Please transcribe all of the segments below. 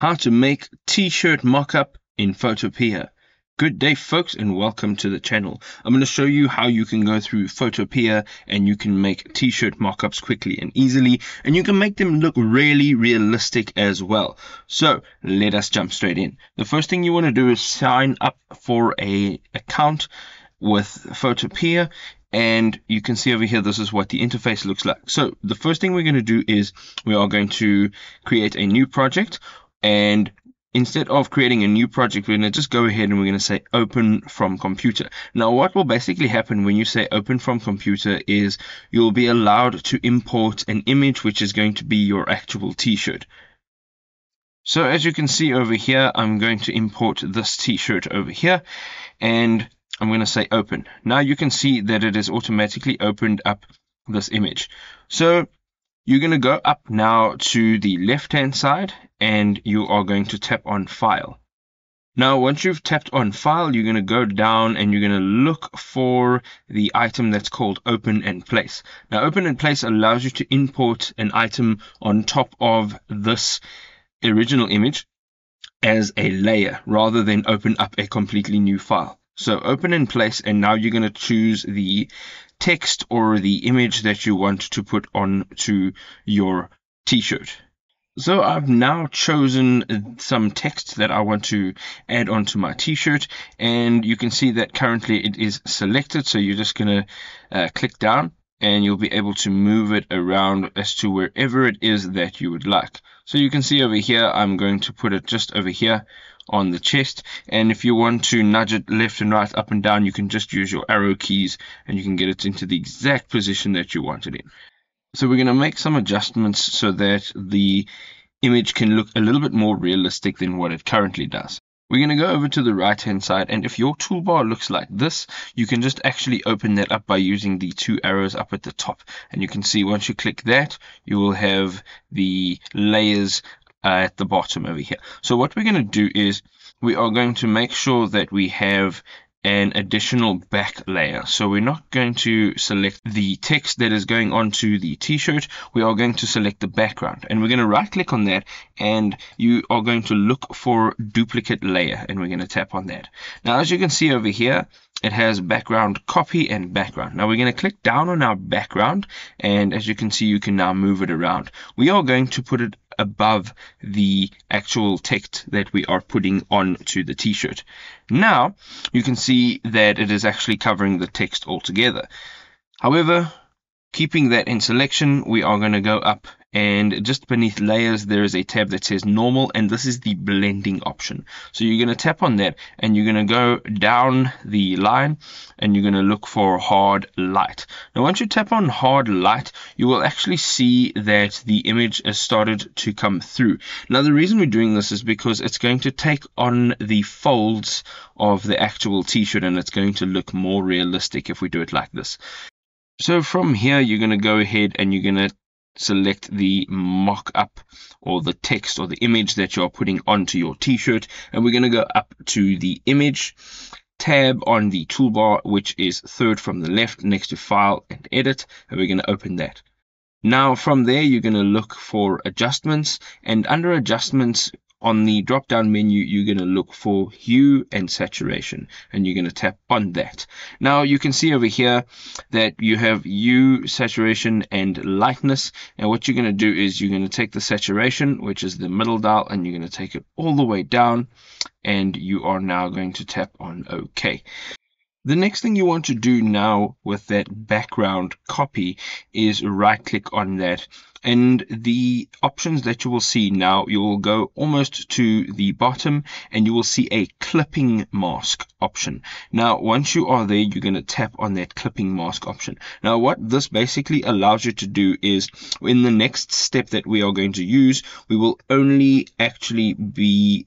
How to make t-shirt mock-up in Photopea. Good day folks, and welcome to the channel. I'm going to show you how you can go through Photopea and you can make t-shirt mock-ups quickly and easily, and you can make them look really realistic as well. So let us jump straight in. The first thing you want to do is sign up for an account with Photopea, and you can see over here this is what the interface looks like. So the first thing we're going to do is we are going to create a new project. And instead of creating a new project, we're going to just go ahead and we're going to say open from computer. Now, what will basically happen when you say open from computer is you'll be allowed to import an image, which is going to be your actual t-shirt. So as you can see over here, I'm going to import this t-shirt over here, and I'm going to say open. Now you can see that it has automatically opened up this image. So you're going to go up now to the left-hand side, and you are going to tap on File. Now, once you've tapped on File, you're going to go down and you're going to look for the item that's called Open and Place. Now, Open and Place allows you to import an item on top of this original image as a layer, rather than open up a completely new file. So open in place, and now you're going to choose the text or the image that you want to put on to your t-shirt. So I've now chosen some text that I want to add onto my t-shirt, and you can see that currently it is selected. So you're just going to click down, and you'll be able to move it around as to wherever it is that you would like. So you can see over here, I'm going to put it just over here on the chest, and if you want to nudge it left and right, up and down, you can just use your arrow keys and you can get it into the exact position that you want it in. So we're going to make some adjustments so that the image can look a little bit more realistic than what it currently does. We're going to go over to the right hand side, and if your toolbar looks like this, you can just actually open that up by using the two arrows up at the top, and you can see once you click that, you will have the layers at the bottom over here. So what we're going to do is we are going to make sure that we have an additional back layer. So we're not going to select the text that is going onto the t-shirt. We are going to select the background, and we're going to right click on that, and you are going to look for duplicate layer, and we're going to tap on that. Now, as you can see over here, it has background copy and background. Now we're going to click down on our background, and as you can see, you can now move it around. We are going to put it above the actual text that we are putting on to the t-shirt. Now you can see that it is actually covering the text altogether. However, keeping that in selection, we are going to go up, and just beneath layers there is a tab that says normal, and this is the blending option. So you're going to tap on that, and you're going to go down the line, and you're going to look for hard light. Now once you tap on hard light, you will actually see that the image has started to come through. Now the reason we're doing this is because it's going to take on the folds of the actual t-shirt, and it's going to look more realistic if we do it like this. So from here, you're going to go ahead and you're going to select the mock-up or the text or the image that you're putting onto your t-shirt. And we're going to go up to the image tab on the toolbar, which is third from the left next to File and Edit. And we're going to open that. Now from there, you're going to look for adjustments, and under adjustments on the drop-down menu, you're going to look for hue and saturation, and you're going to tap on that. Now you can see over here that you have hue, saturation, and lightness. And what you're going to do is you're going to take the saturation, which is the middle dial, and you're going to take it all the way down, and you are now going to tap on OK. The next thing you want to do now with that background copy is right click on that, and the options that you will see now, you will go almost to the bottom and you will see a clipping mask option. Now once you are there, you're going to tap on that clipping mask option. Now what this basically allows you to do is, in the next step that we are going to use, we will only actually be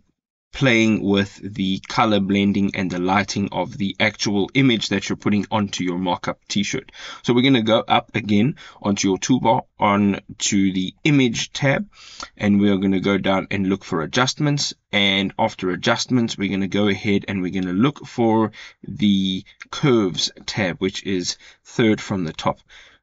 playing with the color blending and the lighting of the actual image that you're putting onto your mock-up t-shirt. So we're going to go up again onto your toolbar, onto the image tab, and we are going to go down and look for adjustments. And after adjustments, we're going to go ahead and we're going to look for the curves tab, which is third from the top.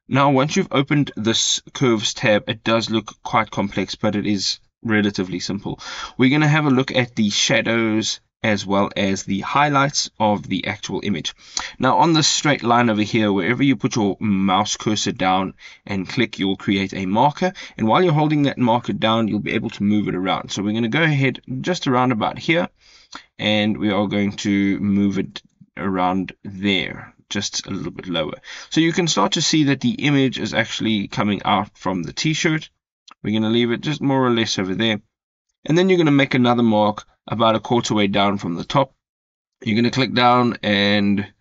Now once you've opened this curves tab, it does look quite complex, but it is relatively simple. We're going to have a look at the shadows as well as the highlights of the actual image. Now on this straight line over here, wherever you put your mouse cursor down and click, you'll create a marker, and while you're holding that marker down, you'll be able to move it around. So we're going to go ahead just around about here, and we are going to move it around there, just a little bit lower. So you can start to see that the image is actually coming out from the t-shirt. We're going to leave it just more or less over there. And then you're going to make another mark about a quarter way down from the top. You're going to click down and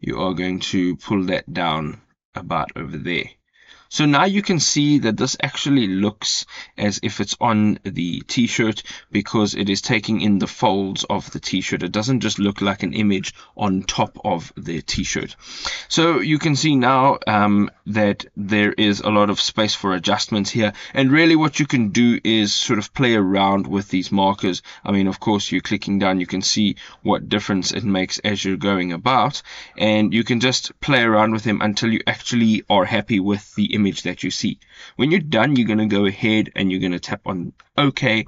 you are going to pull that down about over there. So now you can see that this actually looks as if it's on the t-shirt because it is taking in the folds of the t-shirt. It doesn't just look like an image on top of the t-shirt. So you can see now that there is a lot of space for adjustments here. And really what you can do is sort of play around with these markers. I mean, of course, you're clicking down, you can see what difference it makes as you're going about. And you can just play around with them until you actually are happy with the image that you see. When you're done, you're going to go ahead and you're going to tap on OK,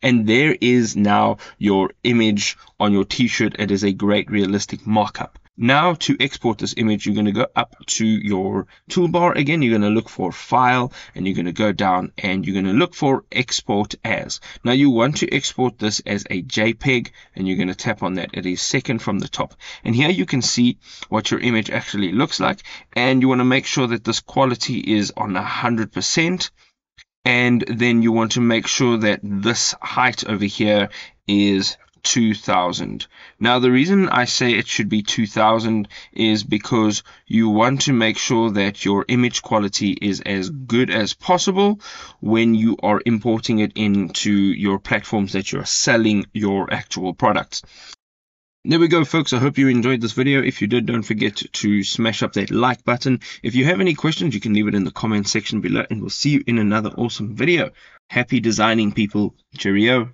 and there is now your image on your t-shirt. It is a great realistic mock-up. Now to export this image, you're going to go up to your toolbar again, you're going to look for File, and you're going to go down and you're going to look for Export As. Now you want to export this as a JPEG, and you're going to tap on that. It is second from the top, and here you can see what your image actually looks like, and you want to make sure that this quality is on 100%, and then you want to make sure that this height over here is 2000. Now the reason I say it should be 2000 is because you want to make sure that your image quality is as good as possible when you are importing it into your platforms that you're selling your actual products. There we go, folks. I hope you enjoyed this video. If you did, don't forget to smash up that like button. If you have any questions, you can leave it in the comment section below, and we'll see you in another awesome video. Happy designing, people. Cheerio.